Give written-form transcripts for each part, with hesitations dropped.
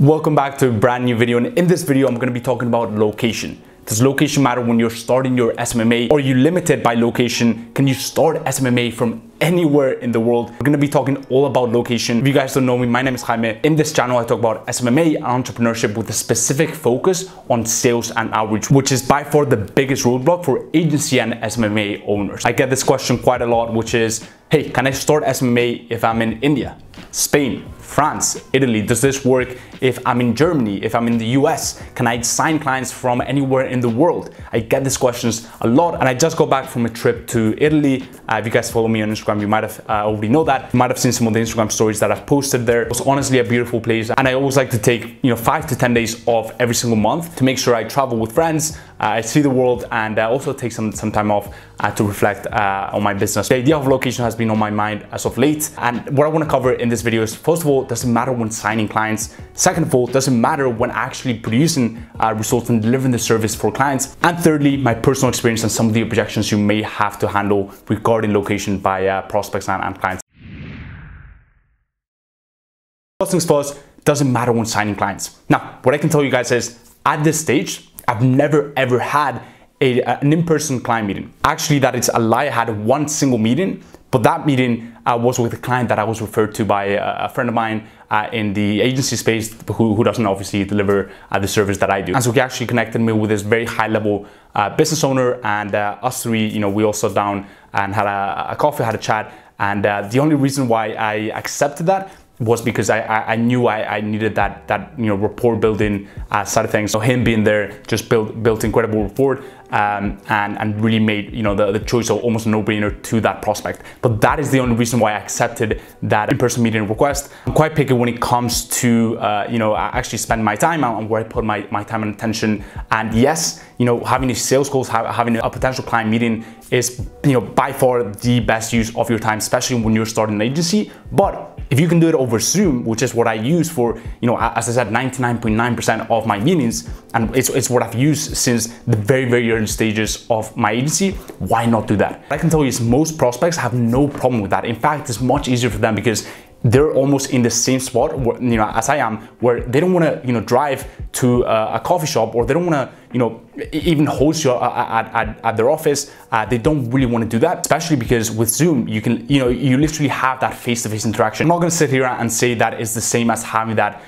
Welcome back to a brand new video, and in this video I'm going to be talking about location. Does location matter when you're starting your SMMA? Or are you limited by location? Can you start SMMA from anywhere in the world? We're going to be talking all about location. If you guys don't know me, my name is Jaime. In this channel I talk about SMMA and entrepreneurship with a specific focus on sales and outreach, which is by far the biggest roadblock for agency and SMMA owners. I get this question quite a lot, which is, hey, can I start SMMA if I'm in India, Spain, France, Italy? Does this work if I'm in Germany, if I'm in the US? Can I sign clients from anywhere in the world? I get these questions a lot, and I just got back from a trip to Italy. If you guys follow me on Instagram, you might have already know that. You might have seen some of the Instagram stories that I've posted there. It was honestly a beautiful place, and I always like to take 5 to 10 days off every single month to make sure I travel with friends, I see the world, and I also take some time off to reflect on my business. The idea of location has been on my mind as of late, and what I want to cover in this video is, first of all, it doesn't matter when signing clients. Second of all, it doesn't matter when actually producing results and delivering the service for clients. And thirdly, my personal experience and some of the objections you may have to handle regarding location by prospects and clients. First things first, doesn't matter when signing clients. Now, what I can tell you guys is, at this stage, I've never ever had an in-person client meeting. Actually, that is a lie. I had one single meeting, but that meeting was with a client that I was referred to by a friend of mine in the agency space who doesn't obviously deliver the service that I do. And so he actually connected me with this very high-level business owner, and us three, we all sat down and had a coffee, had a chat. And the only reason why I accepted that was because I knew I needed that rapport building side of things. So him being there just built incredible rapport, and really made the choice of almost a no-brainer to that prospect. But that is the only reason why I accepted that in-person meeting request. I'm quite picky when it comes to I actually spend my time on where I put my time and attention. And yes, having these sales calls, having a potential client meeting is by far the best use of your time, especially when you're starting an agency. But if you can do it over Zoom, which is what I use for, as I said, 99.9% of my meetings, and it's what I've used since the very, very early stages of my agency, why not do that? What I can tell you is most prospects have no problem with that. In fact, it's much easier for them because they're almost in the same spot where, as I am, where they don't want to drive to a coffee shop, or they don't want to even host you at their office. They don't really want to do that, especially because with Zoom you can you literally have that face-to-face interaction. I'm not going to sit here and say that is the same as having that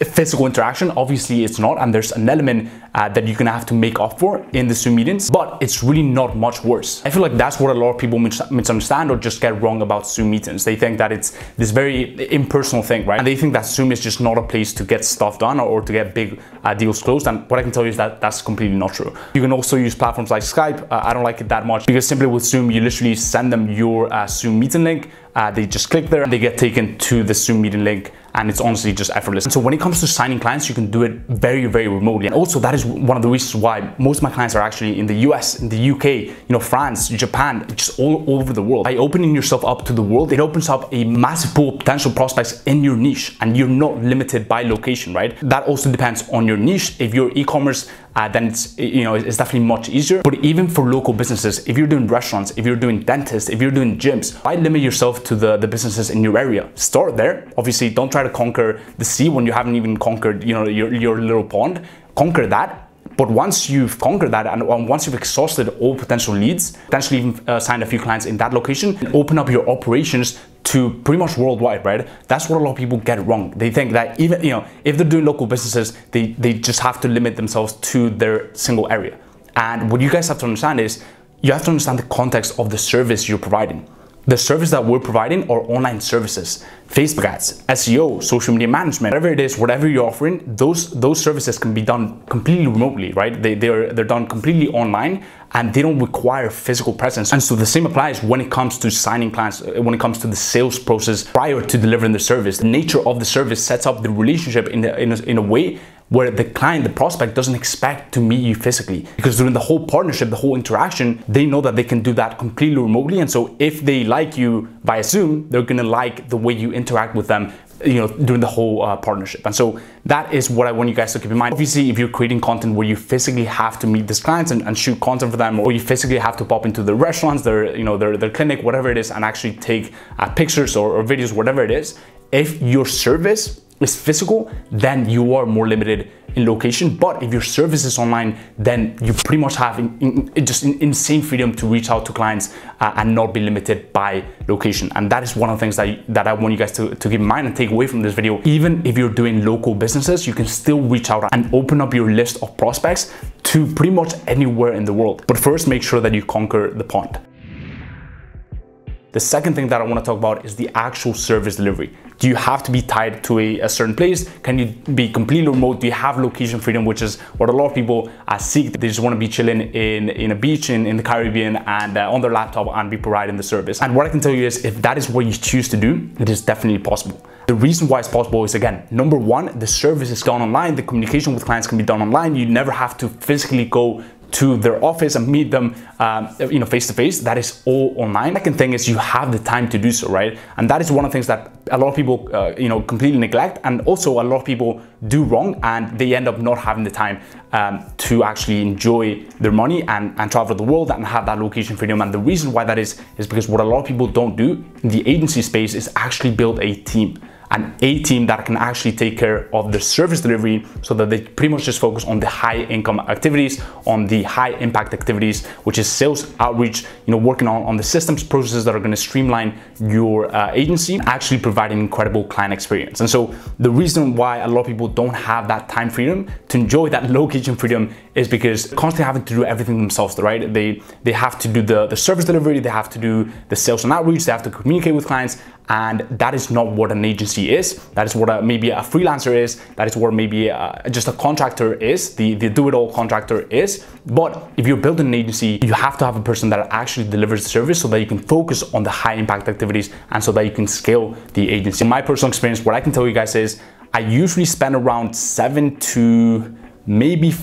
physical interaction. Obviously it's not, and there's an element that you're gonna have to make up for in the Zoom meetings, but it's really not much worse. I feel like that's what a lot of people misunderstand or just get wrong about Zoom meetings. They think that it's this very impersonal thing, right? And they think that Zoom is just not a place to get stuff done or to get big deals closed, and what I can tell you is that that's completely not true. You can also use platforms like Skype. I don't like it that much because simply with Zoom you literally send them your Zoom meeting link. They just click there and they get taken to the Zoom meeting link, and it's honestly just effortless. And so when it comes to signing clients, you can do it very, very remotely. And also that is one of the reasons why most of my clients are actually in the US, in the UK, France, Japan, just all over the world. By opening yourself up to the world, it opens up a massive pool of potential prospects in your niche, and you're not limited by location, right? That also depends on your niche. If you're e-commerce, then it's, it's definitely much easier. But even for local businesses, if you're doing restaurants, if you're doing dentists, if you're doing gyms, why limit yourself to the businesses in your area? Start there. Obviously, don't try to conquer the sea when you haven't even conquered your little pond. Conquer that. But once you've conquered that, and once you've exhausted all potential leads, potentially even signed a few clients in that location, and open up your operations to pretty much worldwide, right? That's what a lot of people get wrong. They think that even, if they're doing local businesses, they just have to limit themselves to their single area. And what you guys have to understand is, you have to understand the context of the service you're providing. The service that we're providing are online services, Facebook ads, SEO, social media management, whatever it is, whatever you're offering, those services can be done completely remotely, right? They're done completely online, and they don't require physical presence. And so the same applies when it comes to signing clients, when it comes to the sales process prior to delivering the service. The nature of the service sets up the relationship in a way where the client, the prospect, doesn't expect to meet you physically, because during the whole partnership, the whole interaction, they know that they can do that completely remotely. And so if they like you via Zoom, they're gonna like the way you interact with them during the whole partnership. And so that is what I want you guys to keep in mind. Obviously, if you're creating content where you physically have to meet these clients and shoot content for them, or you physically have to pop into their restaurants, their clinic, whatever it is, and actually take pictures or videos, whatever it is, if your service is physical, then you are more limited in location. But if your service is online, then you pretty much have insane freedom to reach out to clients and not be limited by location. And that is one of the things that I want you guys to keep in mind and take away from this video. Even if you're doing local businesses, you can still reach out and open up your list of prospects to pretty much anywhere in the world. But first, make sure that you conquer the pond. The second thing that I want to talk about is the actual service delivery. Do you have to be tied to a certain place? Can you be completely remote? Do you have location freedom, which is what a lot of people seek? They just want to be chilling in a beach in the Caribbean and on their laptop and be providing the service. And what I can tell you is, if that is what you choose to do, it is definitely possible. The reason why it's possible is, again, number one, the service is done online. The communication with clients can be done online. You never have to physically go to their office and meet them face to face. That is all online. Second thing is, you have the time to do so, right? And that is one of the things that a lot of people completely neglect, and also a lot of people do wrong, and they end up not having the time to actually enjoy their money and travel the world and have that location freedom. And the reason why that is because what a lot of people don't do in the agency space is actually build a team. And a team that can actually take care of the service delivery, so that they pretty much just focus on the high income activities, on the high impact activities, which is sales, outreach, working on the systems, processes that are going to streamline your agency, actually provide an incredible client experience. And so the reason why a lot of people don't have that time freedom to enjoy that location freedom is because constantly having to do everything themselves, right? They have to do the service delivery, they have to do the sales and outreach, they have to communicate with clients. And that is not what an agency is. That is what maybe a freelancer is. That is what maybe just a contractor is, the do-it-all contractor is. But if you're building an agency, you have to have a person that actually delivers the service so that you can focus on the high impact activities and so that you can scale the agency. In my personal experience, what I can tell you guys is, I usually spend around 7 to maybe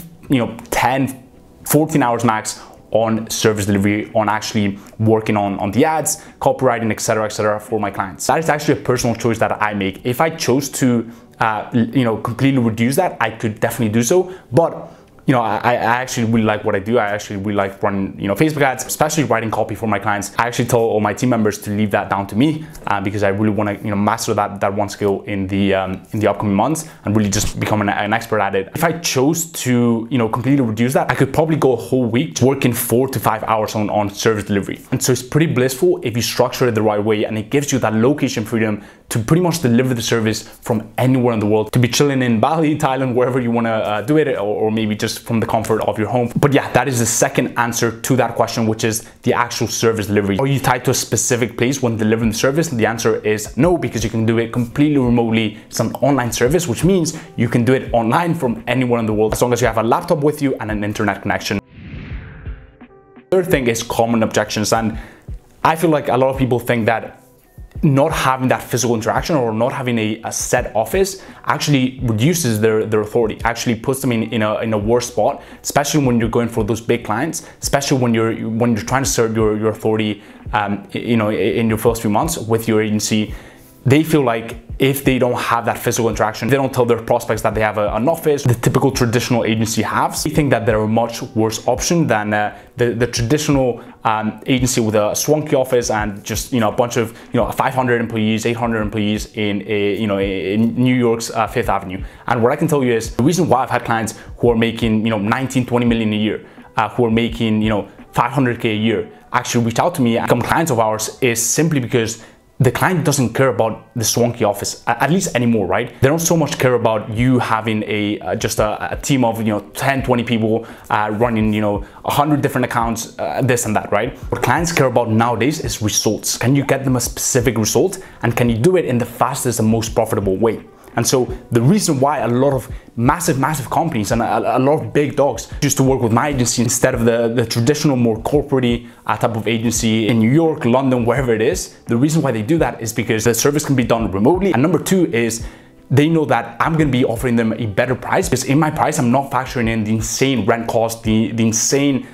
10, 14 hours max on service delivery, on actually working on the ads, copywriting, et cetera, for my clients. That is actually a personal choice that I make. If I chose to, completely reduce that, I could definitely do so. But I actually really like what I do. I actually really like running, Facebook ads, especially writing copy for my clients. I actually told all my team members to leave that down to me because I really want to, master that one skill in the upcoming months and really just become an expert at it. If I chose to, completely reduce that, I could probably go a whole week working 4 to 5 hours on service delivery. And so it's pretty blissful if you structure it the right way, and it gives you that location freedom to pretty much deliver the service from anywhere in the world, to be chilling in Bali, Thailand, wherever you want to do it, or maybe just from the comfort of your home. But yeah, that is the second answer to that question, which is the actual service delivery. Are you tied to a specific place when delivering the service? The answer is no, because you can do it completely remotely. It's an online service, which means you can do it online from anywhere in the world, as long as you have a laptop with you and an internet connection. Third thing is common objections. And I feel like a lot of people think that not having that physical interaction or not having a set office actually reduces their authority, actually puts them in a worse spot, especially when you're going for those big clients, especially when you're trying to serve your authority, in your first few months with your agency. They feel like if they don't have that physical interaction, they don't tell their prospects that they have an office, the typical traditional agency has. They think that they're a much worse option than the traditional agency with a swanky office and just a bunch of 500 employees, 800 employees in New York's Fifth Avenue. And what I can tell you is, the reason why I've had clients who are making 19, 20 million a year, who are making 500K a year, actually reach out to me and become clients of ours is simply because the client doesn't care about the swanky office, at least anymore, right? They don't so much care about you having just a team of 10, 20 people running 100 different accounts, this and that, right? What clients care about nowadays is results. Can you get them a specific result, and can you do it in the fastest and most profitable way? And so the reason why a lot of massive companies and a lot of big dogs choose to work with my agency instead of the traditional, more corporate type of agency in New York, London, wherever it is, the reason why they do that is because the service can be done remotely. And number two is, they know that I'm going to be offering them a better price, because in my price, I'm not factoring in the insane rent cost, the insane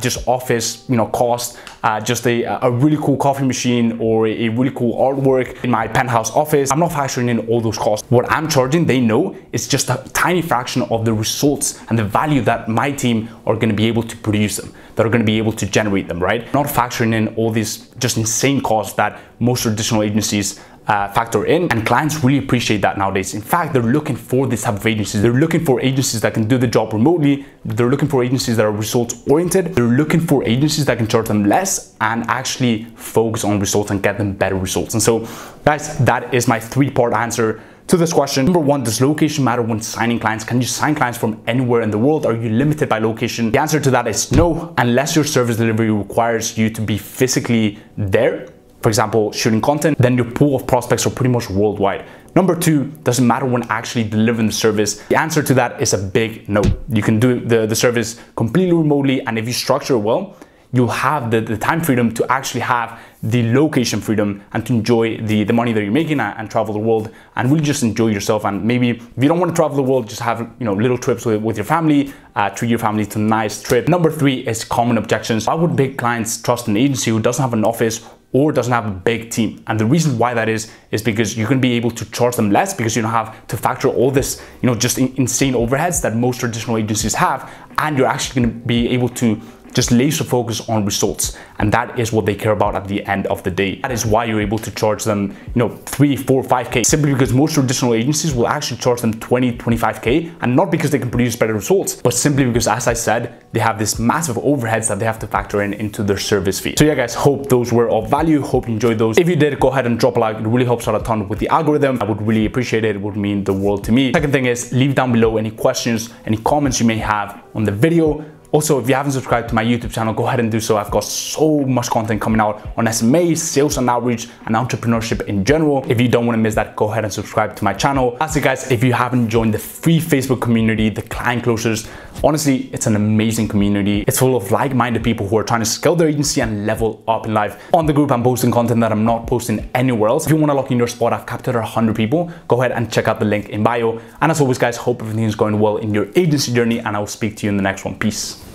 just office, cost, just a really cool coffee machine or a really cool artwork in my penthouse office. I'm not factoring in all those costs. What I'm charging, they know, is just a tiny fraction of the results and the value that my team are going to be able to produce them, that are going to be able to generate them, right? Not factoring in all these just insane costs that most traditional agencies factor in, and clients really appreciate that nowadays. In fact, they're looking for this type of agencies. They're looking for agencies that can do the job remotely. They're looking for agencies that are results oriented. They're looking for agencies that can charge them less and actually focus on results and get them better results. And so guys, that is my three-part answer to this question. Number one, does location matter when signing clients? Can you sign clients from anywhere in the world? Are you limited by location? The answer to that is no, unless your service delivery requires you to be physically there, for example, shooting content, then your pool of prospects are pretty much worldwide. Number two, doesn't matter when actually delivering the service. The answer to that is a big no. You can do the service completely remotely, and if you structure it well, you'll have the time freedom to actually have the location freedom and to enjoy the money that you're making and travel the world and really just enjoy yourself. And maybe if you don't want to travel the world, just have, you know, little trips with your family, treat your family to a nice trip. Number three is common objections. Why would big clients trust an agency who doesn't have an office or doesn't have a big team? And the reason why that is because you're going to be able to charge them less because you don't have to factor all this, you know, just insane overheads that most traditional agencies have, and you're actually going to be able to just laser focus on results, and that is what they care about at the end of the day. That is why you're able to charge them, you know, 3, 4, 5K, simply because most traditional agencies will actually charge them 20, 25K, and not because they can produce better results, but simply because, as I said, they have this massive overheads that they have to factor in into their service fee. So yeah guys, hope those were of value. Hope you enjoyed those. If you did, go ahead and drop a like. It really helps out a ton with the algorithm. I would really appreciate it. It would mean the world to me. Second thing is, leave down below any questions, any comments you may have on the video. Also, if you haven't subscribed to my YouTube channel, go ahead and do so. I've got so much content coming out on SMAs, sales and outreach, and entrepreneurship in general. If you don't want to miss that, go ahead and subscribe to my channel. Lastly guys, if you haven't joined the free Facebook community, the Client Closers, honestly, it's an amazing community. It's full of like-minded people who are trying to scale their agency and level up in life. On the group, I'm posting content that I'm not posting anywhere else. If you want to lock in your spot, I've captured 100 people. Go ahead and check out the link in bio. And as always guys, hope everything is going well in your agency journey, and I will speak to you in the next one. Peace.